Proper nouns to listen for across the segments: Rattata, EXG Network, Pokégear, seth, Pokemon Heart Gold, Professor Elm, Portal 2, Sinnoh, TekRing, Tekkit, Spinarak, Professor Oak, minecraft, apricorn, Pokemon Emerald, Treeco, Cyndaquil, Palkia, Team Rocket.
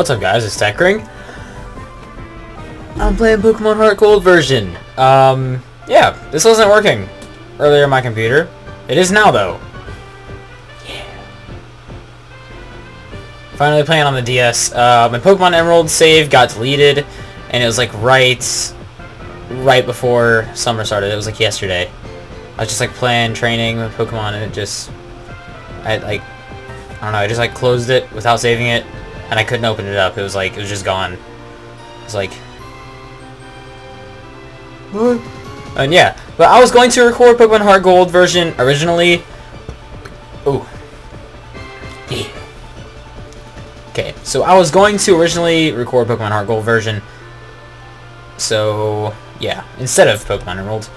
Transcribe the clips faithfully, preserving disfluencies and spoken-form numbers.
What's up, guys? It's TekRing. I'm playing Pokemon Heart Gold version. Um, yeah, this wasn't working earlier on my computer. It is now, though. Yeah. Finally playing on the D S. Uh, my Pokemon Emerald save got deleted, and it was like right, right before summer started. It was like yesterday. I was just like playing, training with Pokemon, and it just, I like, I don't know. I just like closed it without saving it, and I couldn't open it up. It was like it was just gone. It was like, what? And yeah, but I was going to record Pokemon Heart Gold version originally. Ooh. Yeah. Okay, so I was going to originally record Pokemon Heart Gold version. So yeah, instead of Pokemon Emerald,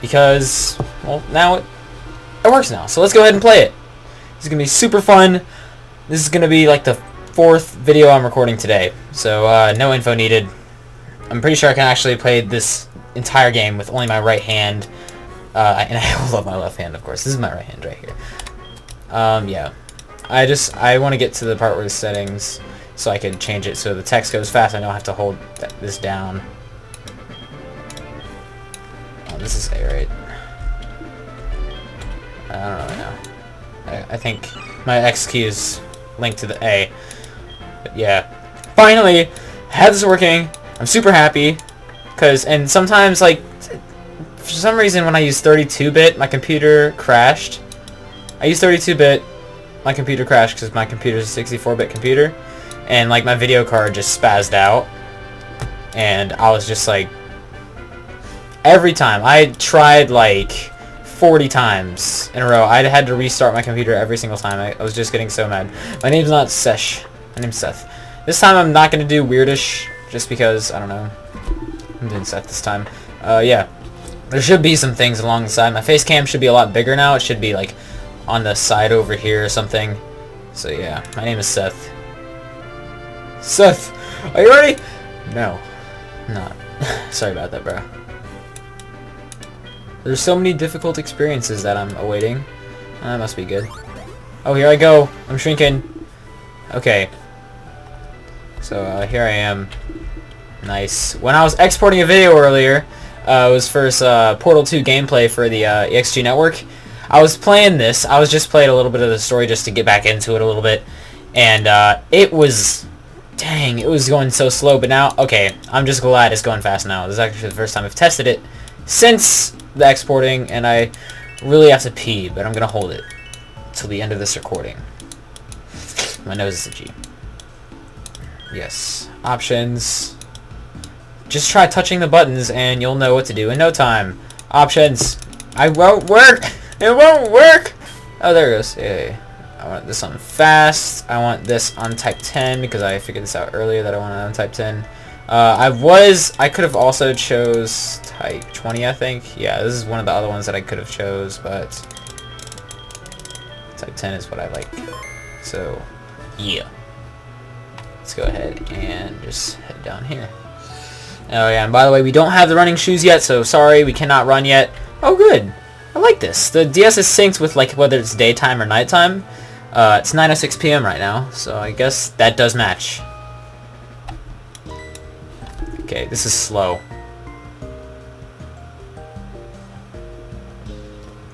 because well now it, it works now. So let's go ahead and play it. It's gonna be super fun. This is gonna be like the fourth video I'm recording today. So uh, no info needed. I'm pretty sure I can actually play this entire game with only my right hand, uh, and I hold up my left hand, of course. This is my right hand right here. Um, yeah, I just I want to get to the part where the settings, so I can change it so the text goes fast. I don't have to hold th this down. Oh, this is A, right? I don't really know. I, I think my X key is linked to the A. But yeah, finally have this working. I'm super happy. Cause, and sometimes, like, for some reason when I use thirty-two bit, my computer crashed. I use thirty-two bit, my computer crashed because my computer's a sixty-four bit computer. And, like, my video card just spazzed out. And I was just, like, every time. I tried, like, forty times in a row. I had to restart my computer every single time. I, I was just getting so mad. My name's not Sesh. My name's Seth. This time I'm not going to do weirdish just because, I don't know. I'm doing Seth this time. Uh, yeah. There should be some things along the side. My face cam should be a lot bigger now. It should be, like, on the side over here or something. So, yeah. My name is Seth. Seth! Are you ready? No. Not. Sorry about that, bro. There's so many difficult experiences that I'm awaiting. That must be good. Oh, here I go. I'm shrinking. Okay. So, uh, here I am. Nice. When I was exporting a video earlier, uh, it was first uh, Portal two gameplay for the uh, E X G Network. I was playing this. I was just playing a little bit of the story just to get back into it a little bit. And uh, it was... Dang, it was going so slow. But now, okay, I'm just glad it's going fast now. This is actually the first time I've tested it since the exporting. And I really have to pee, but I'm going to hold it till the end of this recording. My nose is itchy. Yes. Options... Just try touching the buttons, and you'll know what to do in no time. Options. I won't work. It won't work. Oh, there it goes. Yeah, I want this on fast. I want this on type ten because I figured this out earlier that I wanted on type ten. Uh, I was. I could have also chose type twenty. I think. Yeah, this is one of the other ones that I could have chose, but type ten is what I like. So, yeah. Let's go ahead and just head down here. Oh yeah, and by the way, we don't have the running shoes yet, so sorry, we cannot run yet. Oh good, I like this. The D S is synced with like whether it's daytime or nighttime. Uh, it's nine oh six p m right now, so I guess that does match. Okay, this is slow.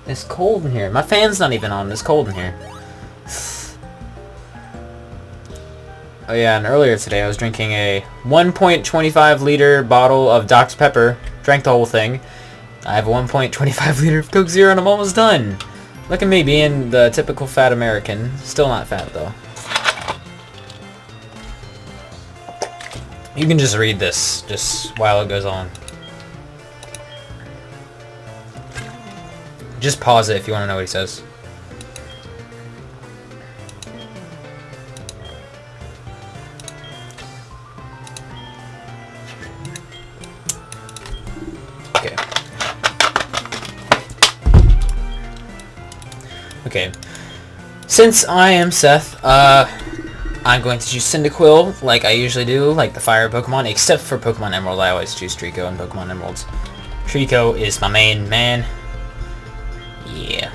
It's cold in here. My fan's not even on. It's cold in here. Oh yeah, and earlier today I was drinking a one point two five liter bottle of Doc's Pepper. Drank the whole thing. I have a one point two five liter of Coke Zero and I'm almost done. Look at me being the typical fat American. Still not fat though. You can just read this just while it goes on. Just pause it if you want to know what he says. Okay, since I am Seth, uh, I'm going to choose Cyndaquil, like I usually do, like the fire Pokemon, except for Pokemon Emerald, I always choose Treeco and Pokemon Emeralds. Treeco is my main man. Yeah.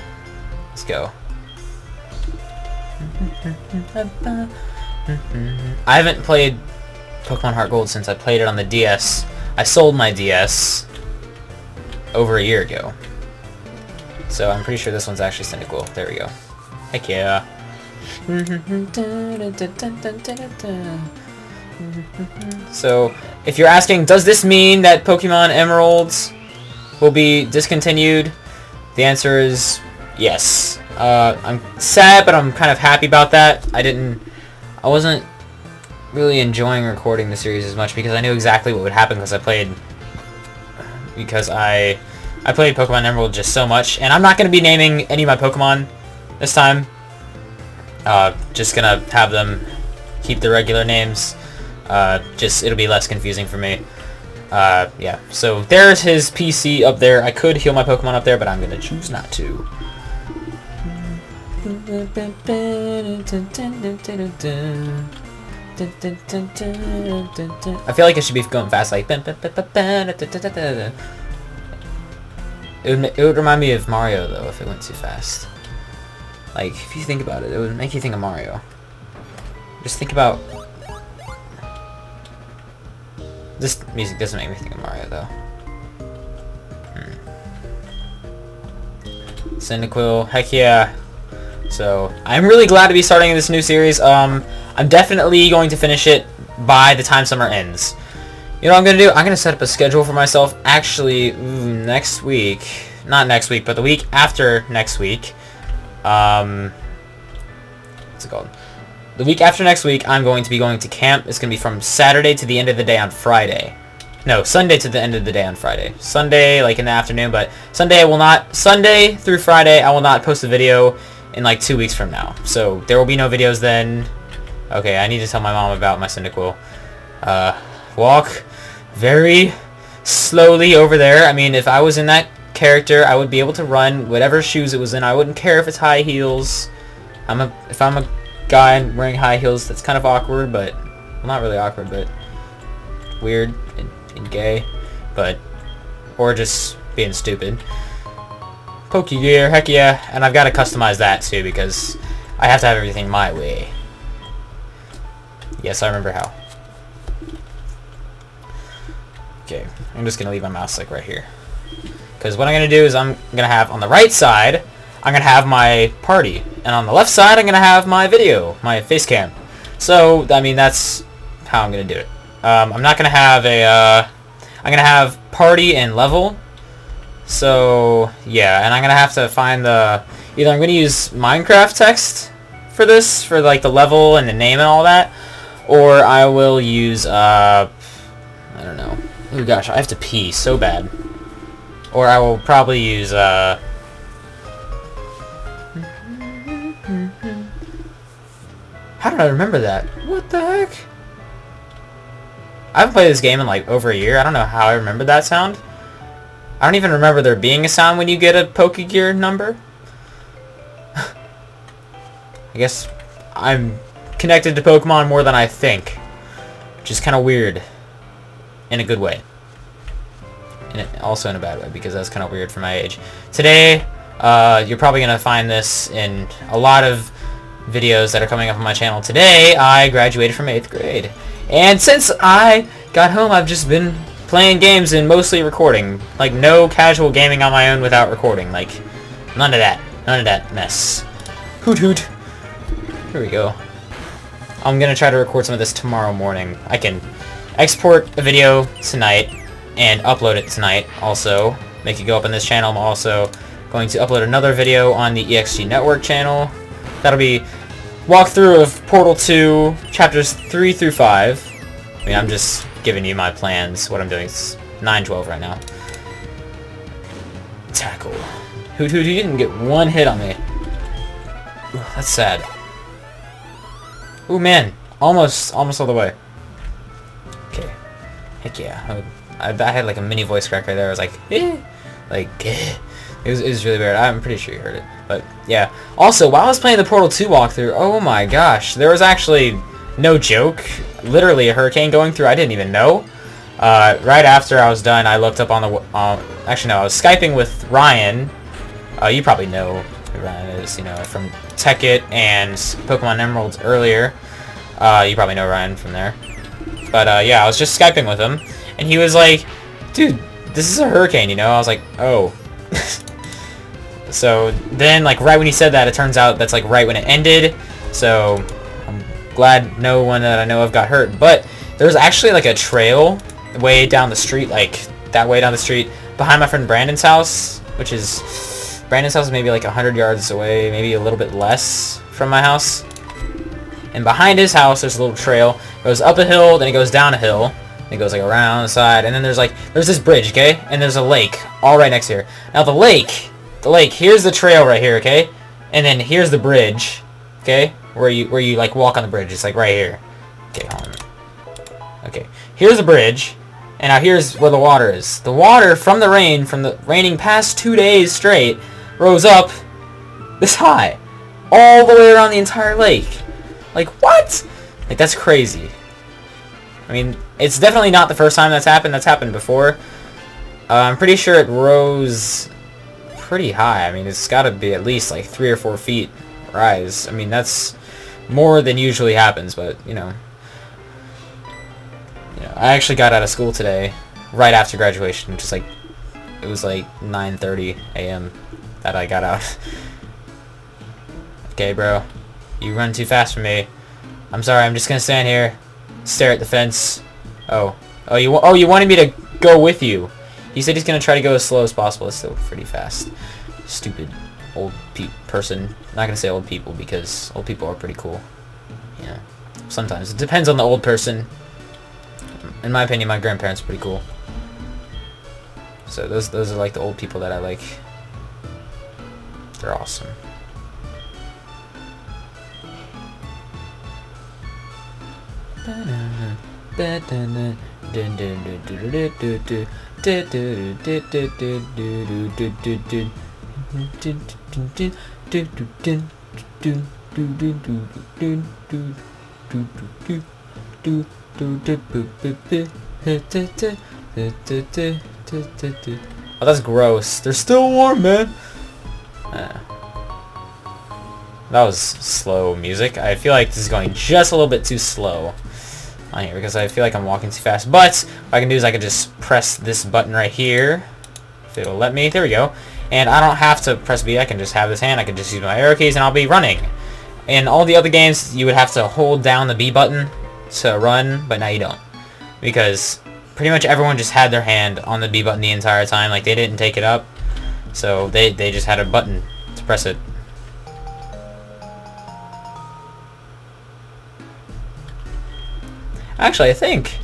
Let's go. I haven't played Pokemon Heart Gold since I played it on the D S. I sold my D S over a year ago. So I'm pretty sure this one's actually Cyndaquil. There we go. Heck yeah. So, if you're asking, does this mean that Pokemon Emeralds will be discontinued? The answer is yes. Uh, I'm sad, but I'm kind of happy about that. I didn't... I wasn't really enjoying recording the series as much because I knew exactly what would happen because I played... Because I... I played Pokemon Emerald just so much. And I'm not going to be naming any of my Pokemon this time. Uh, just going to have them keep their regular names. Uh, just, it'll be less confusing for me. Uh, yeah. So there's his P C up there. I could heal my Pokemon up there, but I'm going to choose not to. I feel like it should be going fast, like... It would, it would remind me of Mario, though, if it went too fast. Like, if you think about it, it would make you think of Mario. Just think about... This music doesn't make me think of Mario, though. Hmm. Cyndaquil, heck yeah. So, I'm really glad to be starting this new series. Um, I'm definitely going to finish it by the time summer ends. You know what I'm going to do? I'm going to set up a schedule for myself, actually, ooh, next week. Not next week, but the week after next week. Um, what's it called? The week after next week, I'm going to be going to camp. It's going to be from Saturday to the end of the day on Friday. No, Sunday to the end of the day on Friday. Sunday, like, in the afternoon, but Sunday I will not... Sunday through Friday, I will not post a video in, like, two weeks from now. So, there will be no videos then. Okay, I need to tell my mom about my Cyndaquil. Uh, walk... very slowly over there. I mean, if I was in that character, I would be able to run whatever shoes it was in. I wouldn't care if it's high heels. I'm a if I'm a guy wearing high heels, that's kind of awkward, but well, not really awkward, but weird and, and gay, but or just being stupid. Pokégear, heck yeah, and I've got to customize that too because I have to have everything my way. Yes, I remember how. Okay, I'm just going to leave my mouse like right here. Because what I'm going to do is I'm going to have on the right side, I'm going to have my party. And on the left side, I'm going to have my video, my face cam. So, I mean, that's how I'm going to do it. Um, I'm not going to have a, uh, I'm going to have party and level. So, yeah, and I'm going to have to find the, either I'm going to use Minecraft text for this, for like the level and the name and all that. Or I will use, uh, I don't know. Oh gosh, I have to pee so bad. Or I will probably use, uh... how did I remember that? What the heck? I haven't played this game in like over a year. I don't know how I remember that sound. I don't even remember there being a sound when you get a Pokégear number. I guess I'm connected to Pokemon more than I think. Which is kind of weird. In a good way. And also in a bad way, because that's kind of weird for my age. Today, uh, you're probably going to find this in a lot of videos that are coming up on my channel. Today, I graduated from eighth grade. And since I got home, I've just been playing games and mostly recording. Like, no casual gaming on my own without recording. Like, none of that. None of that mess. Hoot hoot. Here we go. I'm going to try to record some of this tomorrow morning. I can... export a video tonight and upload it tonight. Also, make it go up on this channel. I'm also going to upload another video on the E X G Network channel. That'll be walkthrough of Portal two, chapters three through five. I mean, I'm just giving you my plans. What I'm doing is nine twelve right now. Tackle. Hoot hoot, you didn't get one hit on me. Ooh, that's sad. Ooh man, almost, almost all the way. Heck yeah. I, I had like a mini voice crack right there. I was like, eh. Like, eh. It was, it was really weird. I'm pretty sure you heard it. But, yeah. Also, while I was playing the Portal two walkthrough, oh my gosh. There was actually, no joke, literally a hurricane going through. I didn't even know. Uh, right after I was done, I looked up on the... Uh, actually, no. I was Skyping with Ryan. Uh, you probably know who Ryan is, you know, from Tekkit and Pokemon Emeralds earlier. Uh, you probably know Ryan from there. But, uh, yeah, I was just Skyping with him, and he was like, dude, this is a hurricane, you know? I was like, oh. So then, like, right when he said that, it turns out that's, like, right when it ended. So I'm glad no one that I know of got hurt. But there's actually, like, a trail way down the street, like, that way down the street, behind my friend Brandon's house, which is... Brandon's house is maybe, like, a hundred yards away, maybe a little bit less from my house. And behind his house, there's a little trail. It goes up a hill, then it goes down a hill. It goes, like, around the side. And then there's, like, there's this bridge, okay? And there's a lake all right next here. Now, the lake, the lake, here's the trail right here, okay? And then here's the bridge, okay? Where you, where you like, walk on the bridge. It's, like, right here. Okay, hold on. Okay, here's the bridge. And now here's where the water is. The water from the rain, from the raining past two days straight, rose up this high. All the way around the entire lake. Like, what? Like, that's crazy. I mean, it's definitely not the first time that's happened. That's happened before. Uh, I'm pretty sure it rose pretty high. I mean, it's got to be at least, like, three or four feet rise. I mean, that's more than usually happens, but, you know. You know, I actually got out of school today, right after graduation, which is, like, it was, like, nine thirty a m that I got out. Okay, bro. You run too fast for me. I'm sorry, I'm just gonna stand here, stare at the fence. Oh. Oh, you oh, you wanted me to go with you. He said he's gonna try to go as slow as possible. It's still pretty fast. Stupid old pe person. I'm not gonna say old people because old people are pretty cool. Yeah. Sometimes. It depends on the old person. In my opinion, my grandparents are pretty cool. So those those are like the old people that I like. They're awesome. Oh, that's gross. They're still warm, man. Uh, that was slow music. I feel like this is going just a little bit too slow on here because I feel like I'm walking too fast. But what I can do is I can just press this button right here. If it'll let me. There we go. And I don't have to press B. I can just have this hand. I can just use my arrow keys and I'll be running. In all the other games, you would have to hold down the B button to run, but now you don't. Because pretty much everyone just had their hand on the B button the entire time. Like, they didn't take it up. So they, they just had a button to press it. Actually, I think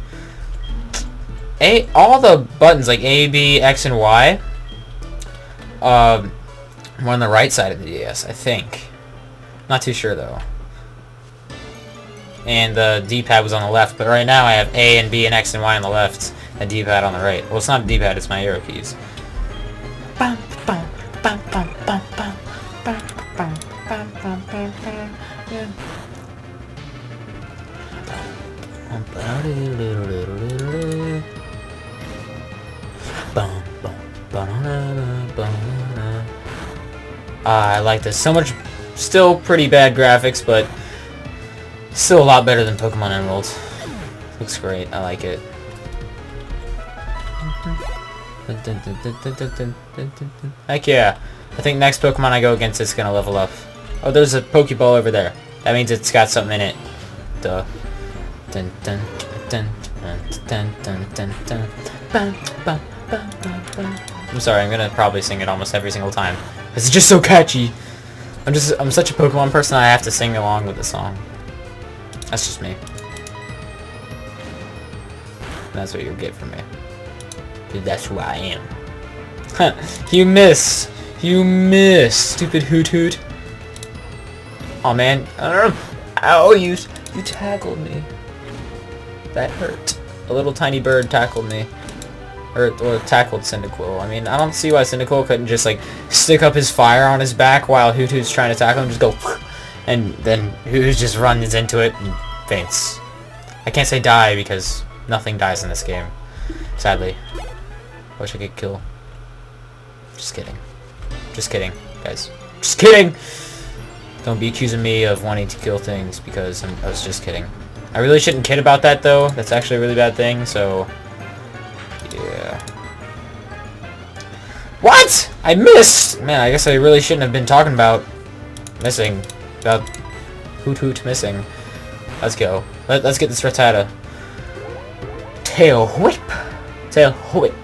a all the buttons like A, B, X, and Y um, were on the right side of the D S. I think. Not too sure though. And the D-pad was on the left, but right now I have A and B and X and Y on the left, and a D-pad on the right. Well, it's not a D-pad; it's my arrow keys. Ah, I like this so much. Still pretty bad graphics, but still a lot better than Pokemon Emerald. Looks great. I like it. Heck yeah. I think next Pokemon I go against is gonna level up. Oh, there's a Pokeball over there. That means it's got something in it. Duh. Dun dun dun dun dun dun dun. I'm sorry, I'm gonna probably sing it almost every single time. It's just so catchy. I'm just I'm such a Pokemon person I have to sing along with the song. That's just me. That's what you'll get from me. Dude, that's who I am. Huh. You missed. You missed, stupid hoot hoot. Oh man. Ow, you you tackled me. That hurt. A little tiny bird tackled me. Or, or tackled Cyndaquil. I mean, I don't see why Cyndaquil couldn't just, like, stick up his fire on his back while Hoot Hoot's trying to tackle him, just go, and then Hoot Hoot just runs into it and faints. I can't say die because nothing dies in this game, sadly. Wish I could kill. Just kidding. Just kidding, guys. Just kidding! Don't be accusing me of wanting to kill things, because I'm, I was just kidding. I really shouldn't kid about that, though. That's actually a really bad thing, so... yeah. What?! I missed! Man, I guess I really shouldn't have been talking about missing. About hoot hoot missing. Let's go. Let, let's get this Rattata. Tail whip! Tail whip.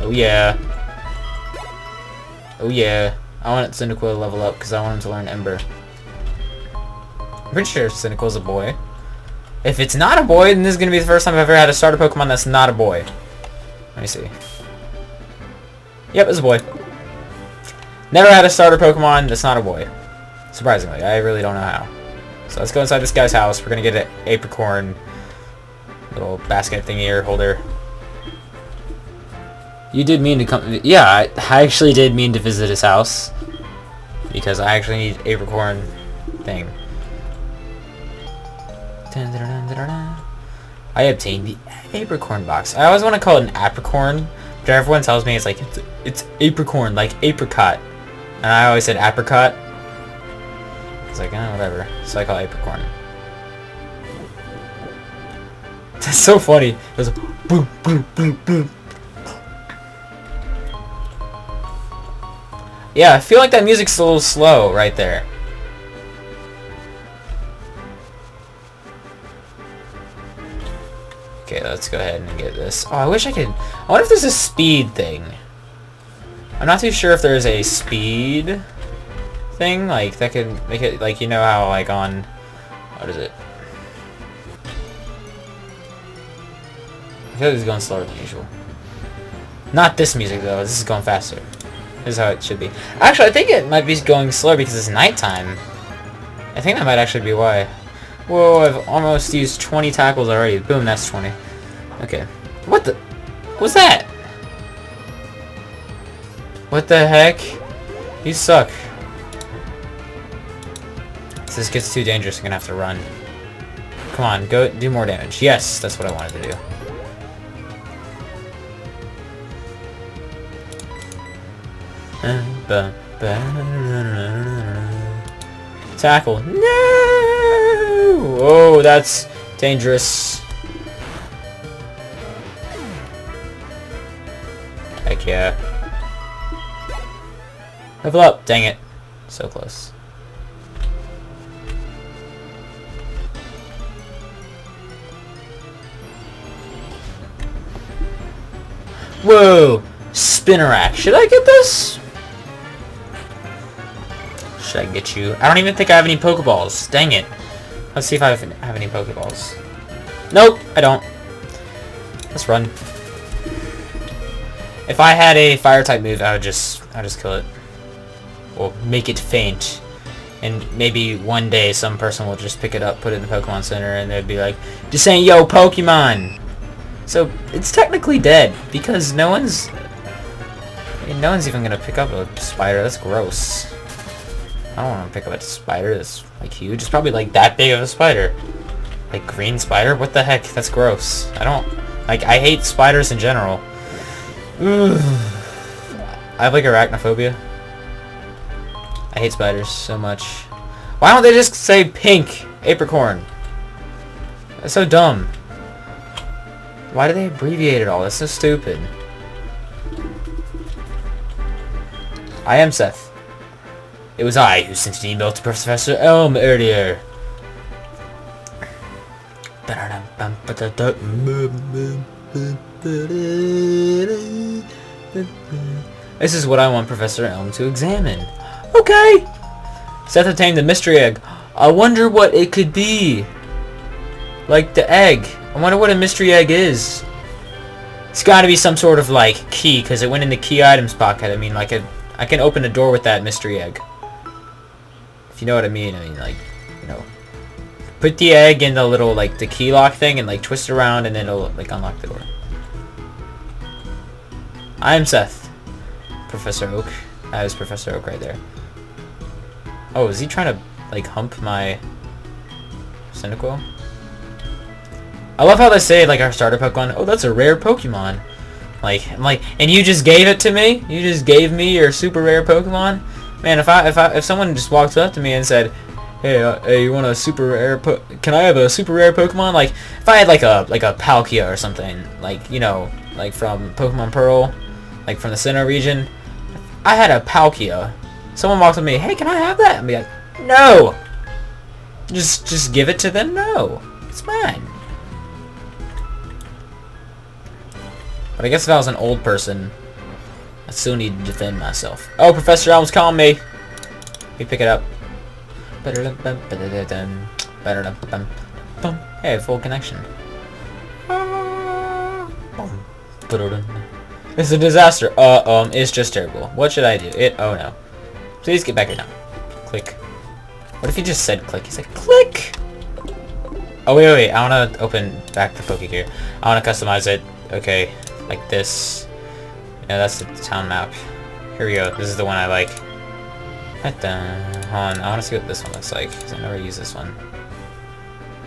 Oh yeah. Oh yeah. I want Cyndaquil to level up because I want him to learn Ember. I'm pretty sure Cyndaquil's a boy. If it's not a boy, then this is going to be the first time I've ever had a starter Pokemon that's not a boy. Let me see. Yep, it's a boy. Never had a starter Pokemon that's not a boy. Surprisingly, I really don't know how. So let's go inside this guy's house. We're going to get an apricorn little basket thingy or holder. You did mean to come... yeah, I, I actually did mean to visit his house. Because I actually need apricorn thing. I obtained the apricorn box. I always want to call it an apricorn. But everyone tells me it's like, it's, it's apricorn, like apricot. And I always said apricot. It's like, eh, whatever. So I call it apricorn. That's so funny. It was boom, boom, boom, boom. Yeah, I feel like that music's a little slow right there. Okay, let's go ahead and get this. Oh, I wish I could... I wonder if there's a speed thing. I'm not too sure if there's a speed thing. Like, that could make it... like, you know how, like, on... what is it? I feel like it's going slower than usual. Not this music, though. This is going faster. This is how it should be. Actually, I think it might be going slower because it's nighttime. I think that might actually be why. Whoa, I've almost used twenty tackles already. Boom, that's twenty. Okay. What the... what's that? What the heck? You suck. If this gets too dangerous, I'm gonna have to run. Come on, go do more damage. Yes, that's what I wanted to do. Tackle. No! Oh, that's dangerous. Heck yeah. Level up. Dang it. So close. Whoa! Spinarak. Should I get this? Should I get you? I don't even think I have any Pokeballs. Dang it. Let's see if I have any, have any Pokeballs. Nope, I don't. Let's run. If I had a Fire-type move, I would just, I would just kill it, or make it faint. And maybe one day some person will just pick it up, put it in the Pokemon Center, and they'd be like, "Just saying, yo, Pokemon." So it's technically dead because no one's, I mean, no one's even gonna pick up a spider. That's gross. I don't want to pick up a spider that's, like, huge. It's probably, like, that big of a spider. Like, green spider? What the heck? That's gross. I don't... like, I hate spiders in general. Ugh. I have, like, arachnophobia. I hate spiders so much. Why don't they just say pink apricorn? That's so dumb. Why do they abbreviate it all? That's so stupid. I am Seth. It was I who sent an email to Professor Elm earlier. This is what I want Professor Elm to examine. Okay! Seth obtained the mystery egg. I wonder what it could be. Like the egg. I wonder what a mystery egg is. It's gotta be some sort of, like, key, because it went in the key items pocket. I mean, like, a, I can open a door with that mystery egg. If you know what I mean, I mean, like, you know, put the egg in the little, like, the key lock thing and, like, twist around and then it'll, like, unlock the door. I am Seth. Professor Oak. That was Professor Oak right there. Oh, is he trying to like, hump my Cyndaquil. I love how they say, like, our starter Pokemon, oh, that's a rare Pokemon. Like, I'm like, and you just gave it to me? You just gave me your super rare Pokemon? Man, if I, if I, if someone just walked up to me and said, hey, uh, hey, you want a super rare po- can I have a super rare Pokemon? Like, if I had, like, a, like, a Palkia or something, like, you know, like, from Pokemon Pearl, like, from the Sinnoh region, I had a Palkia. Someone walks up to me, hey, can I have that? And be like, no! Just, just give it to them? No. It's mine. But I guess if I was an old person, I still need to defend myself. Oh, Professor Elm's calling me. Let me pick it up. Hey, full connection. It's a disaster. Uh, um, it's just terrible. What should I do? It, oh no. Please get back here now. Click. What if he just said click? He said click! Oh, wait, wait, wait. I want to open back the Pokégear. I want to customize it. Okay, like this. Yeah, that's the town map. Here we go. This is the one I like. Hold on, I want to see what this one looks like, because I never use this one.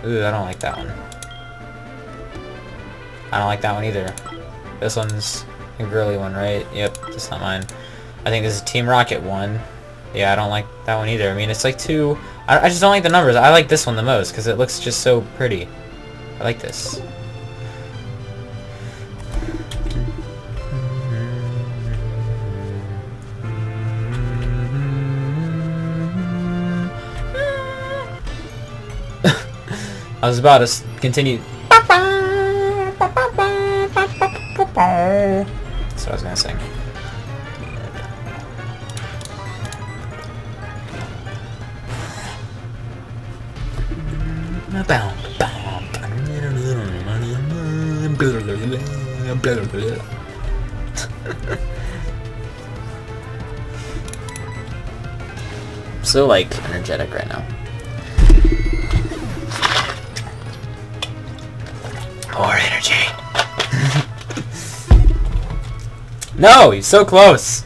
Ooh, I don't like that one. I don't like that one either. This one's a girly one, right? Yep, that's not mine. I think this is Team Rocket one. Yeah, I don't like that one either. I mean, it's like two... I, I just don't like the numbers. I like this one the most, because it looks just so pretty. I like this. I was about to continue. That's what I was gonna sing. I'm so like energetic right now. More energy. No, he's so close.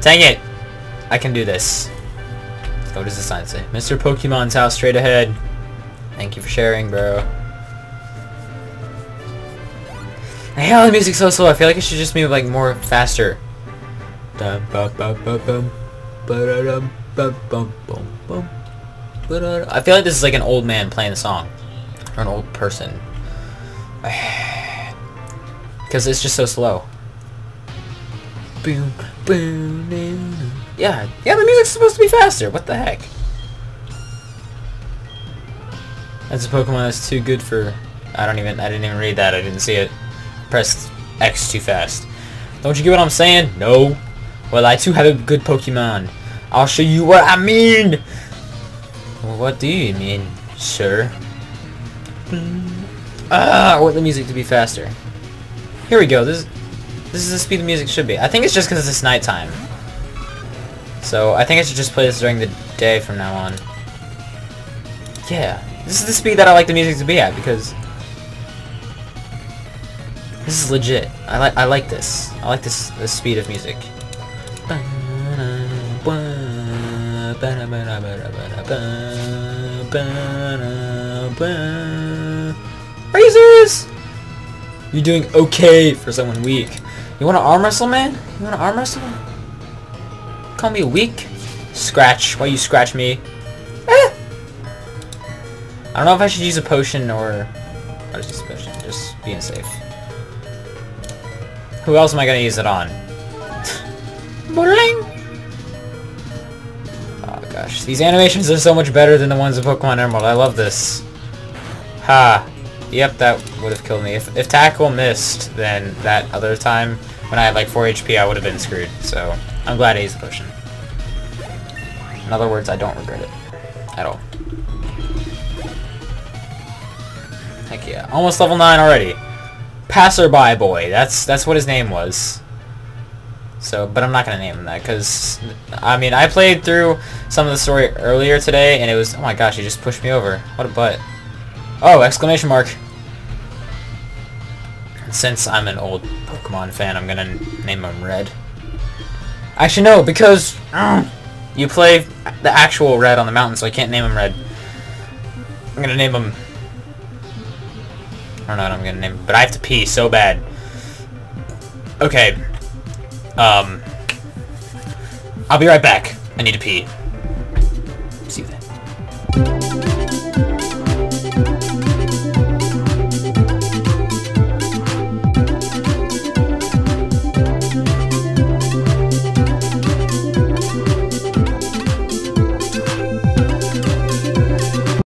Dang it. I can do this. Oh, what does the sign say? Mister Pokemon's house straight ahead. Thank you for sharing, bro. I hate how the music's so slow. I feel like it should just be like more faster. I feel like this is like an old man playing the song. Or an old person. Because it's just so slow. Boom, boom. Yeah, yeah, the music's supposed to be faster. What the heck? That's a Pokemon that's too good for... I don't even... I didn't even read that. I didn't see it. Pressed X too fast. Don't you get what I'm saying? No. Well, I too have a good Pokemon. I'll show you what I mean. Well, what do you mean, sir? Ah, I want the music to be faster. Here we go. This, this is the speed the music should be. I think it's just because it's nighttime. So I think I should just play this during the day from now on. Yeah, this is the speed that I like the music to be at because this is legit. I like I like this. I like this the speed of music. Razors! You're doing okay for someone weak. You want to arm wrestle, man? You want to arm wrestle? Call me weak? Scratch. Why you scratch me? Ah! I don't know if I should use a potion or... I'll just use a potion. Just being safe. Who else am I going to use it on? Boing! Oh gosh. These animations are so much better than the ones in Pokemon Emerald. I love this. Ha! Yep, that would have killed me. If, if Tackle missed, then that other time, when I had like four H P, I would have been screwed. So, I'm glad I used the potion. In other words, I don't regret it. At all. Heck yeah. Almost level nine already. Passerby Boy. That's that's what his name was. So, but I'm not going to name him that, because, I mean, I played through some of the story earlier today, and it was, oh my gosh, he just pushed me over. What a butt. Oh, exclamation mark. Since I'm an old Pokemon fan, I'm gonna name him Red. Actually, no, because... Uh, You play the actual Red on the mountain, so I can't name him Red. I'm gonna name him... I don't know what I'm gonna name him, but I have to pee so bad. Okay. Um... I'll be right back. I need to pee.